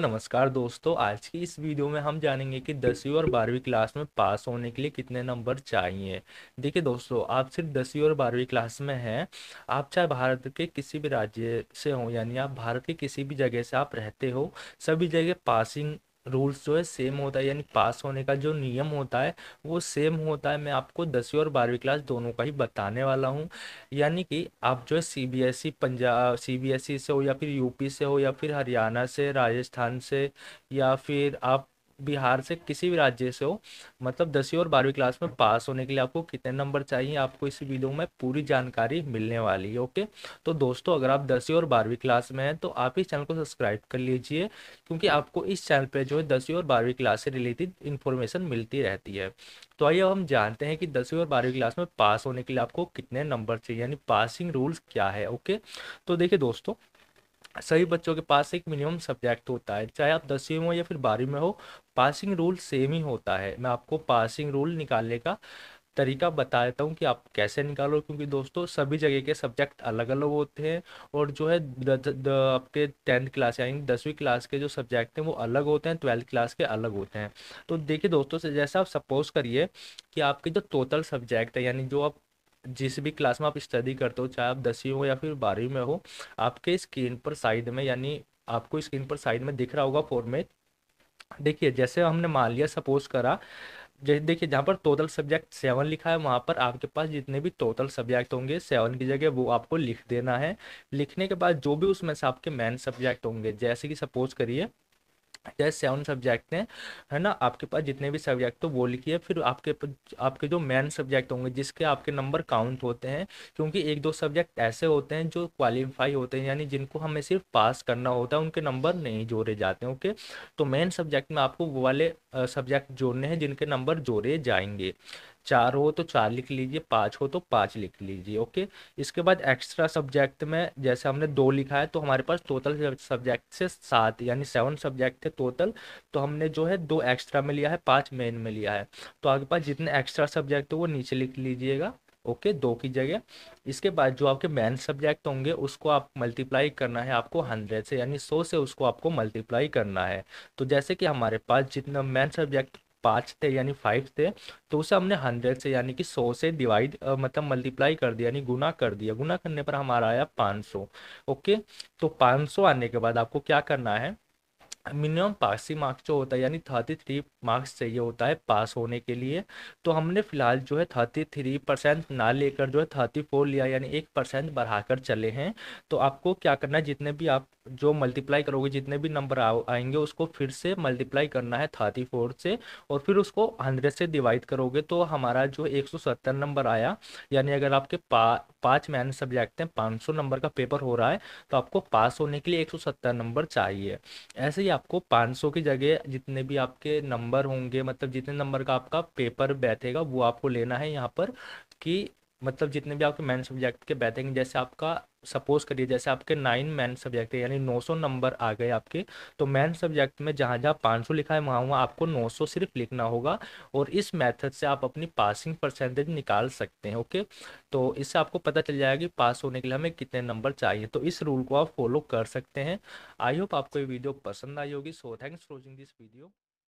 नमस्कार दोस्तों, आज की इस वीडियो में हम जानेंगे कि 10वीं और 12वीं क्लास में पास होने के लिए कितने नंबर चाहिए। देखिए दोस्तों, आप सिर्फ 10वीं और 12वीं क्लास में हैं, आप चाहे भारत के किसी भी राज्य से हो, यानी आप भारत के किसी भी जगह से आप रहते हो, सभी जगह पासिंग रूल्स जो है सेम होता है, यानी पास होने का जो नियम होता है वो सेम होता है। मैं आपको 10वीं और 12वीं क्लास दोनों का ही बताने वाला हूँ, यानी कि आप जो है सीबीएसई से हो, या फिर यूपी से हो, या फिर हरियाणा से, राजस्थान से, या फिर आप बिहार से, किसी भी राज्य से हो, मतलब 10वीं और 12वीं क्लास में पास होने के लिए आपको कितने नंबर चाहिए, आपको इस वीडियो में पूरी जानकारी मिलने वाली है। ओके, तो दोस्तों अगर आप 10वीं और 12वीं क्लास में हैं तो आप इस चैनल को सब्सक्राइब कर लीजिए, क्योंकि आपको इस चैनल पे जो है 10वीं और 12वीं क्लास से रिलेटेड इन्फॉर्मेशन मिलती रहती है। तो आइए हम जानते हैं कि 10वीं और 12वीं क्लास में पास होने के लिए आपको कितने नंबर चाहिए, यानी पासिंग रूल्स क्या है। ओके, तो देखिए दोस्तों, सभी बच्चों के पास एक मिनिमम सब्जेक्ट होता है, चाहे आप 10वीं में हो या फिर 12वीं में हो, पासिंग रूल सेम ही होता है। मैं आपको पासिंग रूल निकालने का तरीका बता देता हूँ कि आप कैसे निकालो, क्योंकि दोस्तों सभी जगह के सब्जेक्ट अलग अलग होते हैं, और जो है आपके 10th क्लास यानी 10वीं क्लास के जो सब्जेक्ट हैं वो अलग होते हैं, 12th क्लास के अलग होते हैं। तो देखिए दोस्तों, जैसा आप सपोज करिए कि आपके जो टोटल सब्जेक्ट है, यानी जो आप जिस भी क्लास में आप स्टडी करते हो, चाहे आप 10वीं हो या फिर 12वीं में हो, आपके स्क्रीन पर साइड में, यानी आपको स्क्रीन पर साइड में दिख रहा होगा फॉर्मेट। देखिए, जैसे हमने मान लिया, सपोज करा, जैसे देखिए जहाँ पर टोटल सब्जेक्ट 7 लिखा है, वहाँ पर आपके पास जितने भी टोटल सब्जेक्ट होंगे 7 की जगह वो आपको लिख देना है। लिखने के बाद जो भी उसमें से आपके मेन सब्जेक्ट होंगे, जैसे कि सपोज करिए जैसे 7 सब्जेक्ट हैं, है ना, आपके पास जितने भी सब्जेक्ट तो वो लिखिए। फिर आपके जो मेन सब्जेक्ट होंगे जिसके आपके नंबर काउंट होते हैं, क्योंकि 1-2 सब्जेक्ट ऐसे होते हैं जो क्वालिफाई होते हैं, यानी जिनको हमें सिर्फ पास करना होता है, उनके नंबर नहीं जोड़े जाते हैं। ओके, तो मेन सब्जेक्ट में आपको वो वाले सब्जेक्ट जोड़ने हैं जिनके नंबर जोड़े जाएंगे। 4 हो तो 4 लिख लीजिए, 5 हो तो 5 लिख लीजिए। ओके, इसके बाद एक्स्ट्रा सब्जेक्ट में जैसे हमने 2 लिखा है, तो हमारे पास टोटल सब्जेक्ट से 7 यानी 7 सब्जेक्ट थे टोटल, तो हमने जो है 2 एक्स्ट्रा में लिया है, 5 मेन में लिया है। तो आपके पास जितने एक्स्ट्रा सब्जेक्ट हो वो नीचे लिख लीजिएगा, ओके, 2 की जगह। इसके बाद जो आपके मेन सब्जेक्ट होंगे उसको आप मल्टीप्लाई करना है, आपको 100 से, यानी 100 से उसको आपको मल्टीप्लाई करना है। तो जैसे कि हमारे पास जितना मेन सब्जेक्ट 5 थे यानी 5 थे, तो उसे हमने 100 से यानी कि 100 से डिवाइड मतलब मल्टीप्लाई कर दिया, यानी गुना कर दिया। गुना करने पर हमारा आया 500। ओके, तो 500 आने के बाद आपको क्या करना है, मिनिमम पासिंग मार्क्स जो होता है यानी 33 मार्क्स चाहिए होता है पास होने के लिए। तो हमने फिलहाल जो है 33% ना लेकर जो है 34 लिया, यानी 1% बढ़ाकर चले हैं। तो आपको क्या करना है, जितने भी आप जो मल्टीप्लाई करोगे, जितने भी नंबर आएंगे उसको फिर से मल्टीप्लाई करना है 34 से, और फिर उसको 100 से डिवाइड करोगे तो हमारा जो 170 नंबर आया। यानी अगर आपके 5 मेन सब्जेक्ट हैं, 500 नंबर का पेपर हो रहा है, तो आपको पास होने के लिए 170 नंबर चाहिए। ऐसे ही आपको 500 की जगह जितने भी आपके नंबर होंगे, मतलब जितने नंबर का आपका पेपर बैठेगा वो आपको लेना है यहाँ पर, कि मतलब जितने भी आपके मेन सब्जेक्ट के बैठेंगे। जैसे आपका सपोज करिए, जैसे आपके 9 मेन सब्जेक्ट है यानी 900 नंबर आ गए आपके, तो मेन सब्जेक्ट में जहाँ जहाँ 500 लिखा है वहाँ वहाँ आपको 900 सिर्फ लिखना होगा, और इस मेथड से आप अपनी पासिंग परसेंटेज निकाल सकते हैं। ओके, तो इससे आपको पता चल जाएगा कि पास होने के लिए हमें कितने नंबर चाहिए। तो इस रूल को आप फॉलो कर सकते हैं। आई होप आपको ये वीडियो पसंद आई होगी। So thanks for watching this video.